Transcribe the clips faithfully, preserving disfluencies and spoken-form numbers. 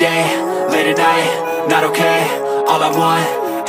day, late at night, not okay. All I want,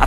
I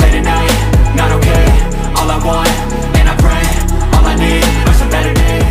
late at night, not okay. All I want, and I pray, all I need are some better days.